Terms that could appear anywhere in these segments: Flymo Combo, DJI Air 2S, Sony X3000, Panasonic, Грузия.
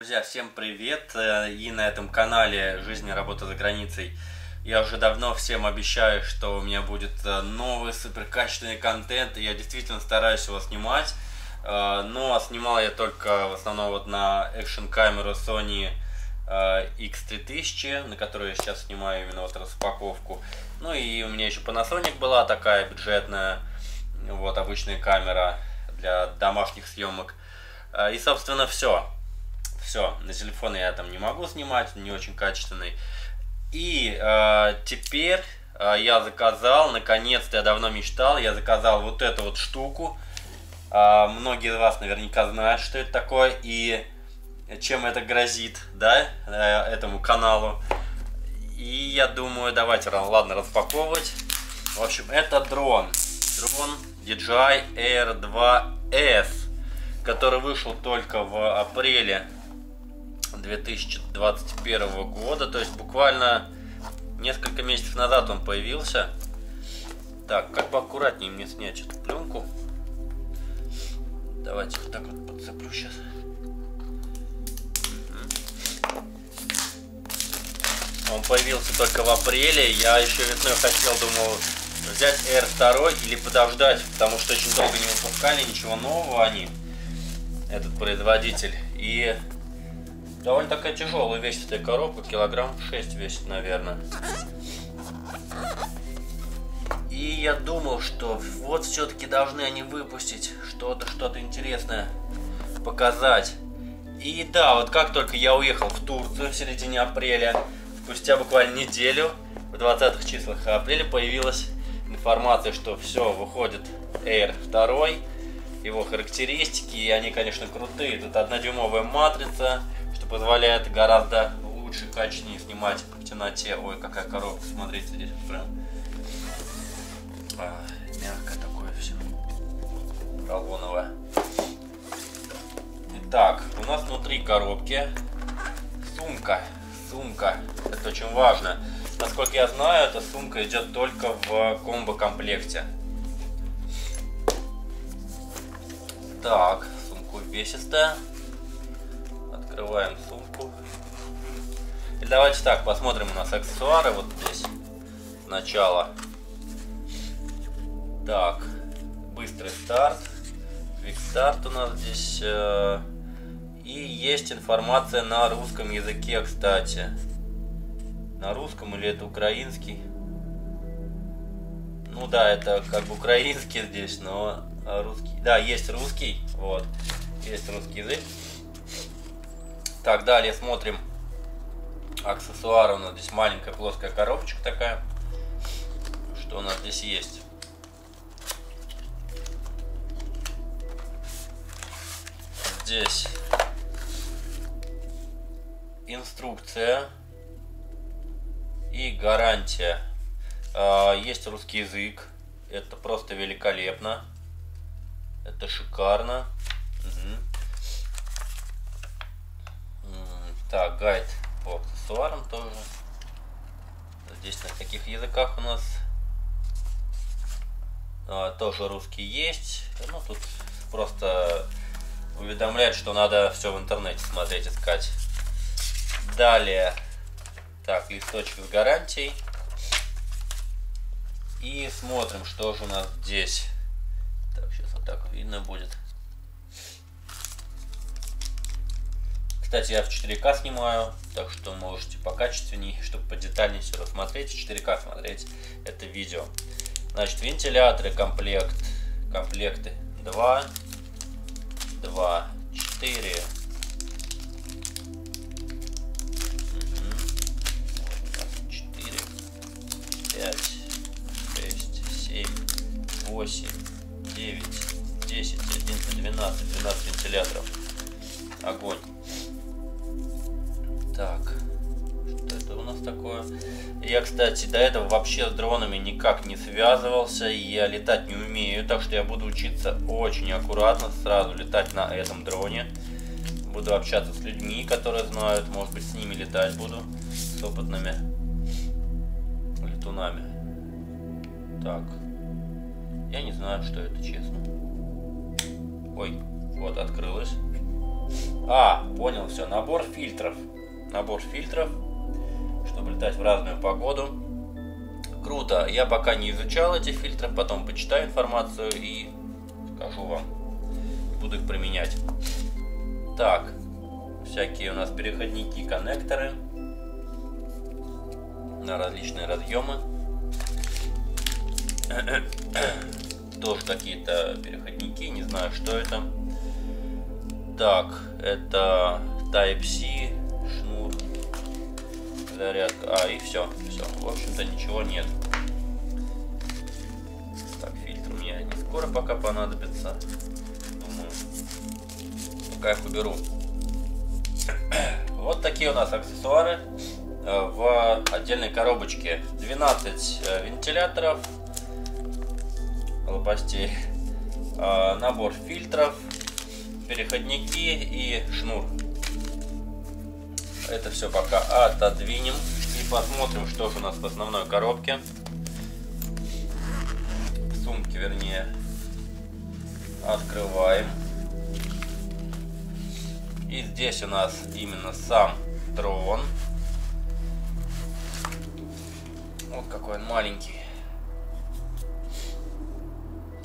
Друзья, всем привет! И на этом канале «Жизнь и работа за границей» я уже давно всем обещаю, что у меня будет новый суперкачественный контент, и я действительно стараюсь его снимать. Но снимал я только в основном вот на экшн-камеру Sony X3000, на которую я сейчас снимаю именно вот распаковку. Ну и у меня еще Panasonic была такая бюджетная, вот обычная камера для домашних съемок. И собственно все, на телефон я там не могу снимать, не очень качественный. И теперь я заказал, наконец-то, я давно мечтал, я заказал вот эту вот штуку. Многие из вас наверняка знают, что это такое и чем это грозит, да, этому каналу. И я думаю, давайте, ладно, распаковывать. В общем, это дрон DJI Air 2S, который вышел только в апреле 2021 года, то есть буквально несколько месяцев назад он появился. Так, как бы аккуратнее мне снять эту пленку. Давайте вот так вот подцеплю сейчас. Он появился только в апреле. Я еще весной хотел, думал, взять Air 2 или подождать, потому что очень долго не выпускали ничего нового они, этот производитель. И довольно такая тяжелая вещь эта коробка, килограмм 6 весит, наверное. И я думал, что вот все-таки должны они выпустить что-то интересное, показать. И да, вот как только я уехал в Турцию в середине апреля, спустя буквально неделю, в 20-х числах апреля, появилась информация, что все, выходит Air 2, его характеристики, и они, конечно, крутые. Тут 1-дюймовая матрица, что позволяет гораздо лучше, качественнее снимать в темноте. Ой, какая коробка, смотрите, здесь прям мягкое такое все, ролоновое. Итак, у нас внутри коробки сумка, это очень важно. Насколько я знаю, эта сумка идет только в комбо-комплекте. Так, сумка увесистая. Открываем сумку. И давайте так, посмотрим у нас аксессуары. Вот здесь сначала. Так, быстрый старт. Quick Start у нас здесь. И есть информация на русском языке, кстати. На русском или это украинский? Ну да, это как бы украинский здесь, но русский. Да, есть русский. Вот. Есть русский язык. Так, далее смотрим аксессуары. У нас здесь маленькая плоская коробочка такая. Что у нас здесь есть? Здесь инструкция и гарантия. Есть русский язык. Это просто великолепно. Это шикарно. Угу. Так, гайд по аксессуарам тоже. Здесь на каких языках у нас тоже русский есть. Ну, тут просто уведомляет, что надо все в интернете смотреть, искать. Далее. Так, листочек с гарантией. И смотрим, что же у нас здесь. Так, сейчас вот так видно будет. Кстати, я в 4К снимаю, так что можете покачественнее, чтобы подетальнее все рассмотреть, в 4К смотреть это видео. Значит, вентиляторы, комплекты 2, 4. Угу. 4, 5, 6, 7, 8, 9, 10, 11, 12 вентиляторов. Огонь. Так, что это у нас такое? Я, кстати, до этого вообще с дронами никак не связывался, и я летать не умею, так что я буду учиться очень аккуратно, сразу летать на этом дроне. Буду общаться с людьми, которые знают, может быть, с ними летать буду, с опытными летунами. Так, я не знаю, что это, честно. Ой, вот открылось. А, понял, все, набор фильтров. Набор фильтров, чтобы летать в разную погоду. Круто, я пока не изучал эти фильтры, потом почитаю информацию и скажу вам. Буду их применять. Так, всякие у нас переходники, коннекторы на различные разъемы. Тоже какие-то переходники, не знаю, что это. Так, это Type-C, шнур, зарядка, и все, все, в общем-то ничего нет. Так, фильтр мне не скоро пока понадобится, думаю, пока их уберу. Вот такие у нас аксессуары в отдельной коробочке. 12 вентиляторов, лопастей, набор фильтров, переходники и шнур. Это все пока отодвинем и посмотрим, что же у нас в основной коробке. Сумки, вернее. Открываем. И здесь у нас именно сам дрон. Вот какой он маленький.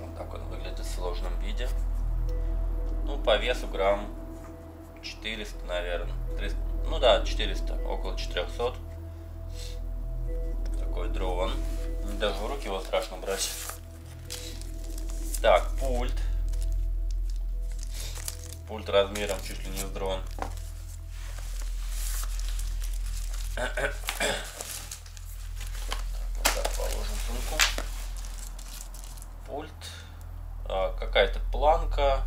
Вот так он выглядит в сложном виде. Ну, по весу грамм 400, наверное. 300, ну да, 400, около 400. Такой дрон. Даже в руки его страшно брать. Так, пульт. Пульт размером чуть ли не с дрон. Так, вот так положим сумку. Пульт. Какая-то планка.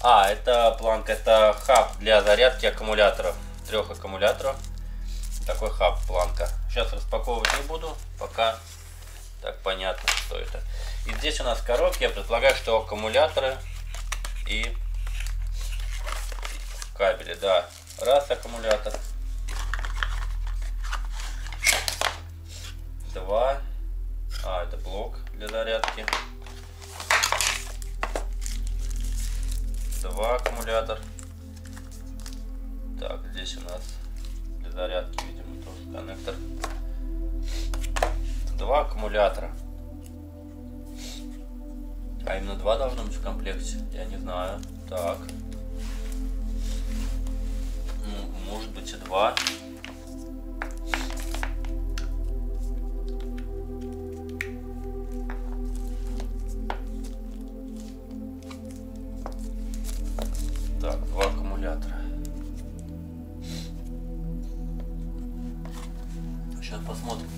А, это планка, это хаб для зарядки аккумуляторов. 3 аккумуляторов. Такой хаб, планка. Сейчас распаковывать не буду, пока так понятно, что это. И здесь у нас коробки, я предполагаю, что аккумуляторы и кабели. Да, раз аккумулятор. Два. А, это блок для зарядки. Два аккумулятор. Так, здесь у нас для зарядки, видимо, тоже коннектор. Два аккумулятора. А именно два должно быть в комплекте. Я не знаю. Так. Ну, может быть и два. Сейчас посмотрим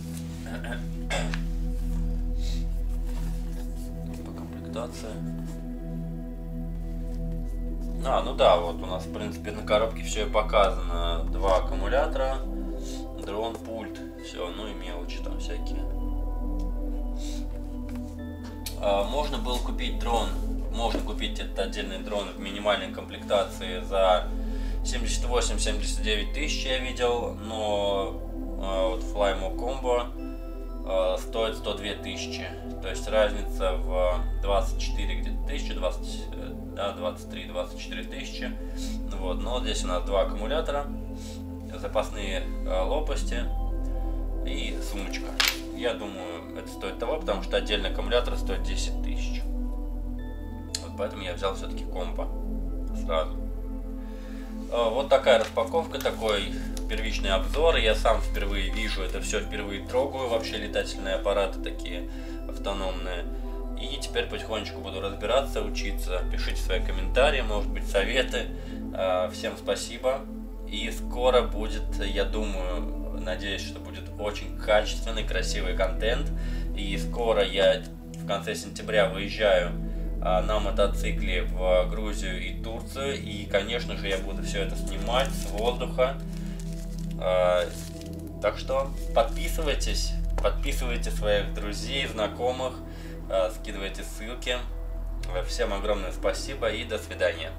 по комплектации. А, ну да, вот у нас в принципе на коробке все и показано. Два аккумулятора, дрон, пульт, все, ну и мелочи там всякие. Можно было купить дрон, можно купить этот отдельный дрон в минимальной комплектации за 78-79 тысяч, я видел, но вот Flymo Combo стоит 102 тысячи, то есть разница в 24 где-то тысячи, 20, да, 23-24 тысячи. Вот, но здесь у нас два аккумулятора, запасные лопасти и сумочка. Я думаю, это стоит того, потому что отдельный аккумулятор стоит 10 тысяч. Вот поэтому я взял все-таки комбо сразу. Вот такая распаковка, такой первичный обзор. Я сам впервые вижу это все, впервые трогаю вообще летательные аппараты такие автономные. И теперь потихонечку буду разбираться, учиться. Пишите свои комментарии, может быть, советы. Всем спасибо. И скоро будет, я думаю, надеюсь, что будет очень качественный, красивый контент. И скоро я в конце сентября выезжаю на мотоцикле в Грузию и Турцию, и, конечно же, я буду все это снимать с воздуха. Так что подписывайтесь, подписывайте своих друзей, знакомых, скидывайте ссылки. Всем огромное спасибо и до свидания.